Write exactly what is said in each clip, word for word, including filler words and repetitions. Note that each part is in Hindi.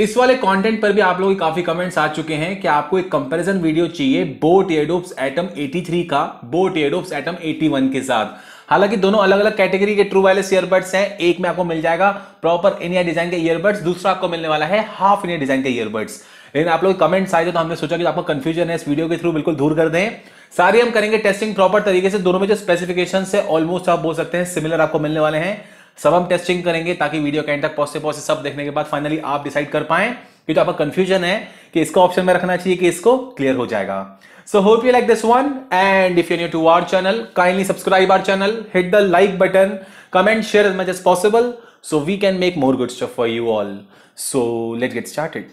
इस वाले कंटेंट पर भी आप लोगों के काफी कमेंट्स आ चुके हैं कि आपको एक कंपैरिजन वीडियो चाहिए boAt Airdopes Atom तिरासी का boAt Airdopes Atom इक्यासी के साथ। हालांकि दोनों अलग अलग कैटेगरी के ट्रू वायरलेस ईयरबड्स हैं। एक में आपको मिल जाएगा प्रॉपर इन ईयर डिजाइन के ईयरबड्स, दूसरा आपको मिलने वाला है हाफ इन ईयर डिजाइन के ईयरबड्स। लेकिन आप लोग कमेंट्स आए तो हमने सोचा कि आपका कंफ्यूजन है, इस वीडियो के थ्रू बिल्कुल दूर कर दें। सारी हम करेंगे टेस्टिंग प्रॉपर तरीके से। दोनों में जो स्पेसिफिकेशन है ऑलमोस्ट आप बोल सकते हैं सिमिलर आपको मिलने वाले हैं। सब हम टेस्टिंग करेंगे ताकि वीडियो के एंड तक पहुंचते पहुंचते सब देखने के बाद फाइनली आप डिसाइड कर पाएं कि तो आपका कंफ्यूजन है कि इसको ऑप्शन में रखना चाहिए कि इसको, क्लियर हो जाएगा। So hope you like this one and if you new to our channel kindly subscribe our channel, hit the like button, comment, share as much as possible so we can make more good stuff for you all. So let get started.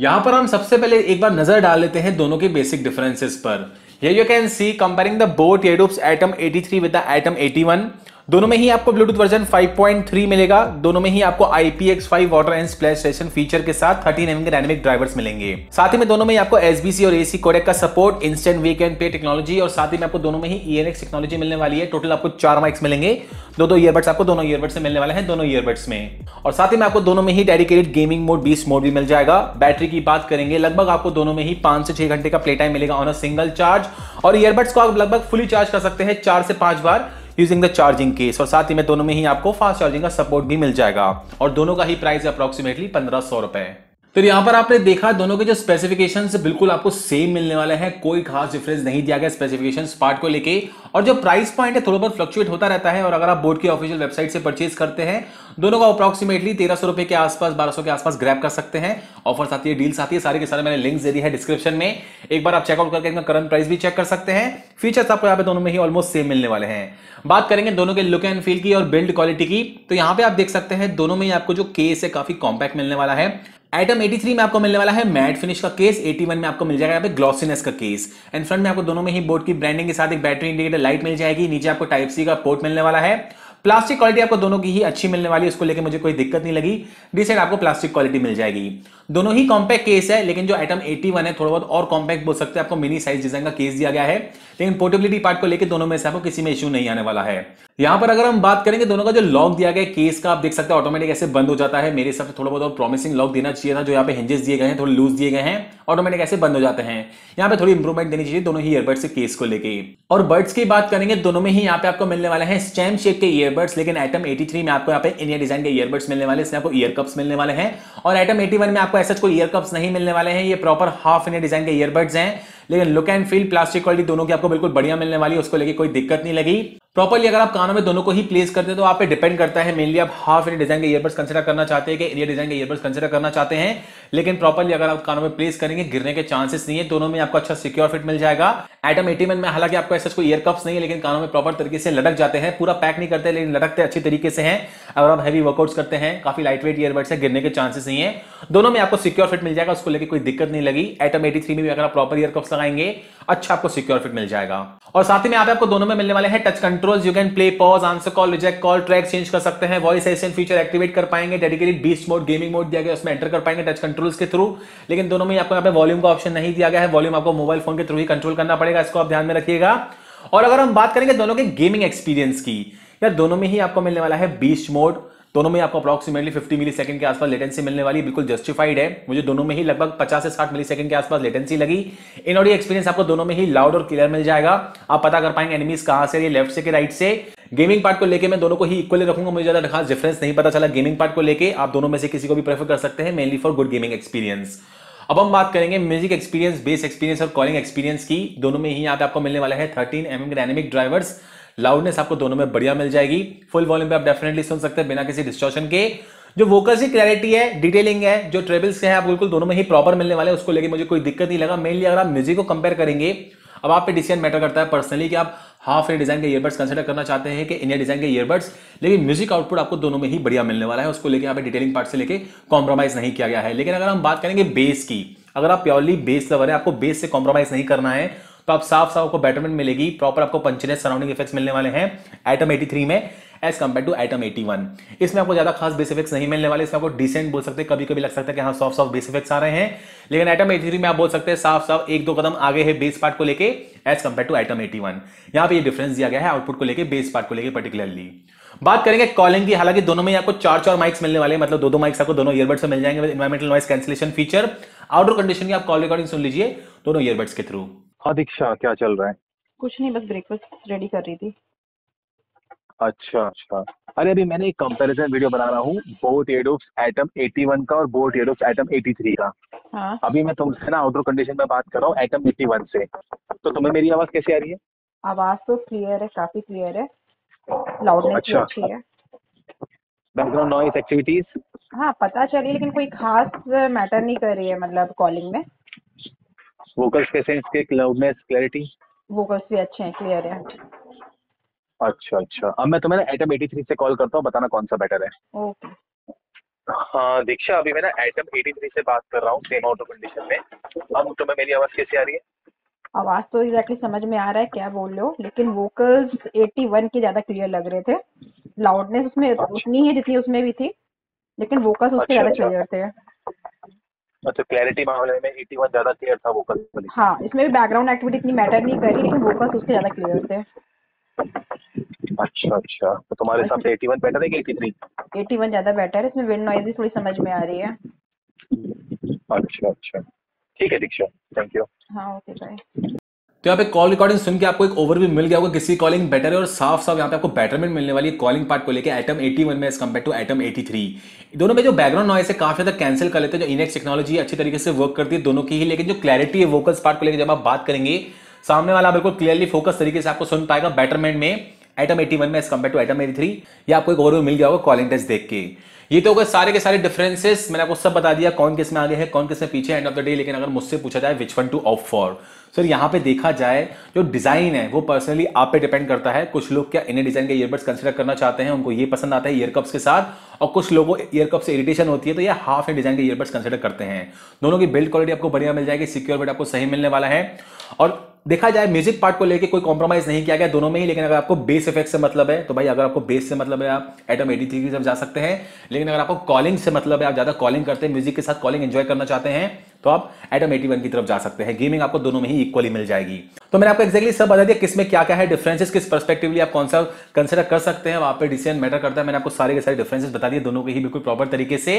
यहां पर हम सबसे पहले एक बार नजर डाल लेते हैं दोनों के बेसिक डिफरेंसेस पर। Here you can see comparing the boAt Airdopes Atom तिरासी with the Atom इक्यासी, दोनों में ही आपको Bluetooth version five point three मिलेगा। दोनों में ही आपको I P X five water and splash session feature के साथ थर्टीन एम एम के डायनेमिक ड्राइवर्स मिलेंगे। साथ ही में दोनों में ही आपको एस बी सी और ए ए सी कोडेक का सपोर्ट, इंस्टेंट वे कैन पे टेक्नोलॉजी और साथ ही में आपको दोनों में ही ई एन एक्स टेक्नोलॉजी मिलने वाली है। टोटल आपको चार माइक्स मिलेंगे, दो दो ईयरबड्स आपको दोनों ईयरबड्स से मिलने वाले हैं दोनों ईयरबड्स में। और साथ ही में आपको दोनों में ही dedicated gaming mode, beast mode भी मिल जाएगा। बैटरी की बात करेंगे, लगभग आपको दोनों में ही पांच से छह घंटे का प्ले टाइम मिलेगा ऑन अ सिंगल चार्ज और ईयरबड्स को आप लगभग फुली चार्ज कर सकते हैं चार से पांच बार यूजिंग द चार्जिंग केस। और साथ ही में दोनों में ही आपको फास्ट चार्जिंग का सपोर्ट भी मिल जाएगा और दोनों का ही प्राइस अप्रोक्सीमेटली पंद्रह सौ रुपए। तो यहाँ पर आपने देखा दोनों के जो स्पेसिफिकेशंस बिल्कुल आपको सेम मिलने वाले हैं, कोई खास डिफरेंस नहीं दिया गया स्पेसिफिकेशंस पार्ट को लेके। और जो प्राइस पॉइंट है थोड़ा बहुत फ्लक्चुएट होता रहता है और अगर आप बोर्ड की ऑफिशियल वेबसाइट से परचेज करते हैं दोनों का अप्रॉक्सीमेटली तेरह सौ रुपए के आसपास, बारह सौ के आसपास ग्रैब कर सकते हैं। ऑफर्स आती है, डील्स आती है, सारे के सारे मैंने लिंक्स दे दी है डिस्क्रिप्शन में। एक बार आप चेकआउट करके इनका करंट प्राइस भी चेक कर सकते हैं। फीचर्स आपको यहाँ पे दोनों में ही ऑलमोस्ट सेम मिलने वाले हैं। बात करेंगे दोनों के लुक एंड फील की और बिल्ड क्वालिटी की, तो यहाँ पे आप देख सकते हैं दोनों में ही आपको जो केस है काफी कॉम्पैक्ट मिलने वाला है। Atom तिरासी में आपको मिलने वाला है मैट फिनिश का केस, इक्यासी में आपको मिल जाएगा यहाँ पे ग्लॉसीनेस का केस। एंड फ्रंट में आपको दोनों में ही बोर्ड की ब्रांडिंग के साथ एक बैटरी इंडिकेटर लाइट मिल जाएगी। नीचे आपको टाइप सी का पोर्ट मिलने वाला है। प्लास्टिक क्वालिटी आपको दोनों की ही अच्छी मिलने वाली है, उसको लेकर मुझे कोई दिक्कत नहीं लगी। डिसेंट आपको प्लास्टिक क्वालिटी मिल जाएगी। दोनों ही कॉम्पैक्ट केस है, लेकिन जो Atom इक्यासी है थोड़ा बहुत और कॉम्पैक्ट बोल सकते हैं, आपको मिनी साइज डिजाइन का केस दिया गया है। लेकिन पोर्टेबिलिटी पार्ट को लेकर दोनों में से आपको किसी में इश्यू नहीं आने वाला है। यहाँ पर अगर हम बात करेंगे दोनों का जो लॉक दिया गया केस का, आप देख सकते हैं ऑटोमेटिक ऐसे बंद हो जाता है। मेरे हिसाब से थोड़ा बहुत और प्रॉमिसिंग लॉक देना चाहिए था। जो यहाँ पे हिंजेस दिए गए हैं थोड़े लूज दिए गए हैं, ऑटोमेटिक ऐसे बंद हो जाते हैं। यहाँ पे थोड़ी इंप्रूवमेंट देनी चाहिए दोनों ही ईयरबड्स के केस को लेकर। और बर्ड्स की बात करेंगे, दोनों में ही यहाँ पे आपको मिलने वाले हैं स्टेम शेप के ईयरबड्स। लेकिन Atom तिरासी में आपको यहाँ पे इंडिया डिजाइन के ईयरबड्स मिलने वाले, इसमें आपको ईयर कप्स मिलने वाले हैं। और Atom इक्यासी में आपको ऐसा कोई ईयर कप्स नहीं मिलने वाले हैं, ये प्रॉपर हाफ इंडिया डिजाइन के ईयरबड्स हैं। लेकिन look and feel, plastic quality दोनों की आपको बिल्कुल बढ़िया मिलने वाली है, उसको लेकर कोई दिक्कत नहीं लगी। प्रॉपर्ली अगर आप कानों में दोनों को ही प्लेस करते हैं तो आप पे डिपेंड करता है मेनली आप हाफ इंडिया डिजाइन के ईयरबड्स कंसीडर करना चाहते हैं कि इंडिया डिजाइन के ईयरबड्स कंसीडर करना चाहते हैं। लेकिन प्रॉपर्ली अगर आप कानों में प्लेस करेंगे गिरने के चांसेस नहीं है। दोनों में आपको अच्छा सिक्योर फिट मिल जाएगा। Atom इक्यासी में हालांकि आपको ऐसा कोई ईयर कप्स नहीं है, लेकिन कानों में प्रॉपर तरीके से लटक जाते हैं। पूरा पैक नहीं करते लेकिन लटकते अच्छी तरीके से हैं। अगर आप हैवी वर्कआउट्स करते हैं, काफी लाइट वेट ईयरबड्स है, गिरने के चांसेस नहीं है। दोनों में आपको सिक्योर फिट मिल जाएगा, उसको लेकर कोई दिक्कत नहीं लगी। Atom तिरासी में भी अगर आप प्रॉपर ईयर कप्स लगाएंगे अच्छा आपको सिक्योर फिट मिल जाएगा। और साथ ही में आपको दोनों में मिलने वाले हैं touch controls, you can play, pause, answer call, reject call, track change कर सकते हैं, वॉइस सेशन फीचर एक्टिवेट कर पाएंगे, dedicated beast mode, gaming mode दिया गया उसमें एंटर कर पाएंगे टच कंट्रोल्स के थ्रू। लेकिन दोनों में आपको यहाँ पे वॉल्यूम का ऑप्शन नहीं दिया गया है, वॉल्यूम आपको मोबाइल फोन के थ्रू ही कंट्रोल करना पड़ेगा, इसको आप ध्यान में रखिएगा। और अगर हम बात करेंगे दोनों के गेमिंग एक्सपीरियंस की, यार दोनों में ही आपको मिलने वाला है बीस्ट मोड। दोनों में आपको अप्रॉक्सीमेटली पचास मिली सेकंड के आसपास लेटेंसी मिलने वाली, बिल्कुल जस्टिफाइड है। मुझे दोनों में ही लगभग पचास से साठ मिली सेकंड के आसपास लेटेंसी लगी। इन ऑडियो एक्सपीरियंस आपको दोनों में ही लाउड और क्लियर मिल जाएगा। आप पता कर पाएंगे एनिमीज कहां से ये लेफ्ट से कि राइट से। गेमिंग पार्ट को लेके मैं दोनों को ही इक्वली रखूंगा, मुझे ज्यादा खास डिफरेंस नहीं पता चला गेमिंग पार्ट को लेके। आप दोनों में से किसी को भी प्रेफर कर सकते हैं mainly for good gaming experience. अब हम बात करेंगे म्यूजिक एक्सपीरियंस, बेस एक्सपीरियंस और कॉलिंग एक्सपीरियंस की। दोनों में ही यहाँ पे आपको मिलने वाला है थर्टीन एम एम के डायनेमिक ड्राइवर्स। लाउडनेस आपको दोनों में बढ़िया मिल जाएगी। फुल वॉल्यूम पे आप डेफिनेटली सुन सकते हैं बिना किसी डिस्टॉर्शन के। जो वोकल्स की क्लैरिटी है, डिटेलिंग है, जो ट्रेबल्स है, आप बिल्कुल दोनों में ही प्रॉपर मिलने वाले, उसको लेके मुझे कोई दिक्कत नहीं लगा। मेनली अगर आप म्यूजिक को कंपेयर करेंगे, अब आप पे डिसीजन मैटर करता है पर्सनली कि आप हाफ ईयर डिजाइन के ईयरबड्स कंसीडर करना चाहते हैं कि इन ईयर डिजाइन के ईयरबड्स। लेकिन म्यूजिक आउटपुट आपको दोनों में ही बढ़िया मिलने वाला है, उसको लेकर यहाँ पे डिटेलिंग पार्ट से लेकर कॉम्प्रोमाइज नहीं किया गया है। लेकिन अगर हम बात करेंगे बेस की, अगर आप प्योरली बेस लवर है, आपको बेस से कॉम्प्रोमाइज नहीं करना है तो आप साफ साफ आपको बेटरमेंट मिलेगी, प्रॉपर आपको पंचनेस सराउंडिंग इफेक्ट्स मिलने वाले हैं एटम तिरासी में एज कंपेयर टू एटम इक्यासी। इसमें आपको ज्यादा खास बेस इफेक्ट्स नहीं मिलने वाले, इसमें आपको डिसेंट बोल सकते हैं, कभी कभी लग सकता है कि हाँ सॉफ्ट सॉफ्ट बेस इफेक्ट्स आ रहे हैं, लेकिन एटम तिरासी में आप बोल सकते हैं साफ साफ एक दो कदम आगे है बेस पार्ट को लेके एज कंपेयर टू एटम इक्यासी। यहाँ पे ये डिफरेंस दिया गया है आउटपुट को लेके, बेस पार्ट को लेके पर्टिकुलरली। बात करेंगे कॉलिंग की, हालांकि दोनों में आपको चार चार माइक्स मिलने वाले हैं, मतलब दो दो माइक्स आपको दोनों ईयरबड्स में मिल जाएंगे with environmental noise cancellation feature. Outdoor condition की आप कॉल रिकॉर्डिंग सुन लीजिए दोनों ईयरबड्स के थ्रू। हाँ दीक्षा, क्या चल रहा है? कुछ नहीं, बस ब्रेकफास्ट रेडी कर रही थी। अच्छा अच्छा, अरे अभी मैंने एक कंपैरिजन वीडियो बना रहा हूँ boAt Airdopes Atom इक्यासी का और boAt Airdopes Atom तिरासी का। हाँ। अभी मैं तुमसे ना आउटडोर कंडीशन में बात कर रहा हूँ Atom इक्यासी से, तो तुम्हें मेरी आवाज कैसी आ रही है? आवाज तो क्लियर है, काफी क्लियर है, लाउडनेस अच्छा, अच्छी है। बैकग्राउंड नॉइस एक्टिविटीज हाँ पता चली, लेकिन कोई खास मैटर नहीं कर रही है, मतलब कॉलिंग में। वोकल्स कैसे हैं इसके, लाउडनेस, क्लैरिटी? वोकल्स भी अच्छे हैं, क्लियर है। अच्छा अच्छा, अब मैं तुम्हें ना एटम तिरासी से कॉल करता हूँ, बताना कौन सा बेटर है। ओके। हाँ दीक्षा, अभी मैं ना एटम तिरासी से बात कर रहा हूँ सेम आउटडोर कंडीशन में। अब तुम्हें मेरी आवाज कैसी आ रही है? आवाज तो एग्जैक्टली समझ में आ रहा है क्या बोल रहे हो, लेकिन वोकल्स इक्यासी के ज्यादा क्लियर लग रहे थे। लाउडनेस उसमें उतनी है जितनी उसमें भी थी, लेकिन वोकल्स उसके ज्यादा क्लियर थे। अच्छा, क्लैरिटी मामले में इक्यासी ज्यादा क्लियर था वोकल्स पर। हाँ, इसमें भी बैकग्राउंड एक्टिविटी इतनी मैटर नहीं करी, लेकिन वोकल्स उसके ज्यादा क्लियर थे। अच्छा अच्छा, तो तुम्हारे हिसाब से इक्यासी बेटर है कि तिरासी? इक्यासी ज्यादा बेटर है, इसमें विंड नॉइज भी थोड़ी समझ में आ रही है। अच्छा अच्छा, ठीक है दीक्षा, थैंक यू। हाँ ओके बाय। तो यहाँ पे कॉल रिकॉर्डिंग सुन के आपको एक ओवरव्यू मिल गया होगा किसी कॉलिंग बेटर है, और साफ साफ यहाँ पे आपको बेटरमेंट मिलने वाली है कॉलिंग पार्ट को लेके एटम इक्यासी में एज कम्पेयर टू एटम तिरासी। दोनों में जो बैकग्राउंड नॉइस है काफी ज्यादा कैंसिल कर लेते हैं, जो इनेक्स टेक्नोलॉजी अच्छी तरीके से वर्क करती है दोनों की ही, लेकिन जो क्लैरिटी है वोकल्स पार्ट को लेकर जब आप बात करेंगे सामने वाला बिल्कुल क्लियरली फोकस तरीके से आपको सुन पाएगा बेटरमेंट में एटम इक्यासी में एज कम्पेयर टू एटम तिरासी। ये आपको एक ओवरव्यू मिल गया होगा कॉलिंग टेस्ट देख के। ये तो हो गए सारे के सारे डिफरेंसेस, मैंने आपको सब बता दिया कौन किस में आगे है कौन किस में पीछे एंड ऑफ द डे। लेकिन अगर मुझसे पूछा जाए which one to opt for, sir यहाँ पे देखा जाए जो डिज़ाइन है वो पर्सनली आप पे डिपेंड करता है। कुछ लोग क्या इन्हें डिज़ाइन के ईयरबड्स कंसिडर करना चाहते हैं, उनको ये पसंद आता है ईयरकप्स के साथ, और कुछ लोगों ईयरकप से इरिटेशन होती है तो ये हाफ इन डिज़ाइन के ईयरबड्स कंसिडर करते हैं। दोनों की बिल्ड क्वालिटी आपको बढ़िया मिल जाएगी, सिक्योर बिल्ड आपको सही मिलने वाला है। और देखा जाए म्यूजिक पार्ट को लेके कोई कॉम्प्रोमाइज़ नहीं किया गया दोनों में ही, लेकिन अगर आपको बेस इफेक्ट से मतलब है तो भाई अगर आपको बेस से मतलब है आप एटम तिरासी की तरफ जा सकते हैं, लेकिन अगर आपको कॉलिंग से मतलब है आप ज़्यादा कॉलिंग करते हैं म्यूजिक के साथ कॉलिंग एंजॉय करना चाहते हैं तो आप एटम इक्यासी की तरफ जा सकते हैं। गेमिंग आपको दोनों में ही इक्वली मिल जाएगी। तो मैंने आपको एक्जैक्टली सब बता दिया किसमें क्या क्या है, डिफरेंसेस किस पर्सपेक्टिवली आप कौन सा कंसिडर कर सकते हैं, वहाँ पे डिसीजन मैटर करता है। मैंने आपको सारे के सारे डिफरेंसेस बता दिए दोनों के ही बिल्कुल प्रॉपर तरीके से,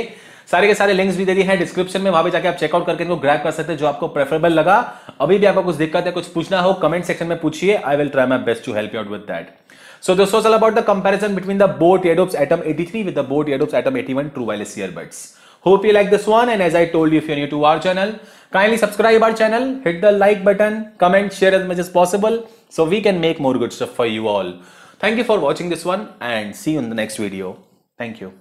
सारे के सारे लिंक्स भी दे दिए हैं डिस्क्रिप्शन में, वहाँ पे जाके आप चेकआउट करके इनको ग्रैब कर सकते हैं जो आपको प्रेफरेबल लगा। अभी भी आपको कुछ दिक्कत है, कुछ पूछना हो कमेंट सेक्शन में पूछिए, I will try my best to help you out with that. So this was all about the comparison between the boAt Airdopes Atom eighty-three with the boAt Airdopes Atom eighty-one True Wireless Earbuds. Hope you like this one, and as I told you, if you're new to our channel, kindly subscribe our channel, hit the like button, comment, share as much as possible, so we can make more good stuff for you all. Thank you for watching this one, and see you in the next video. Thank you.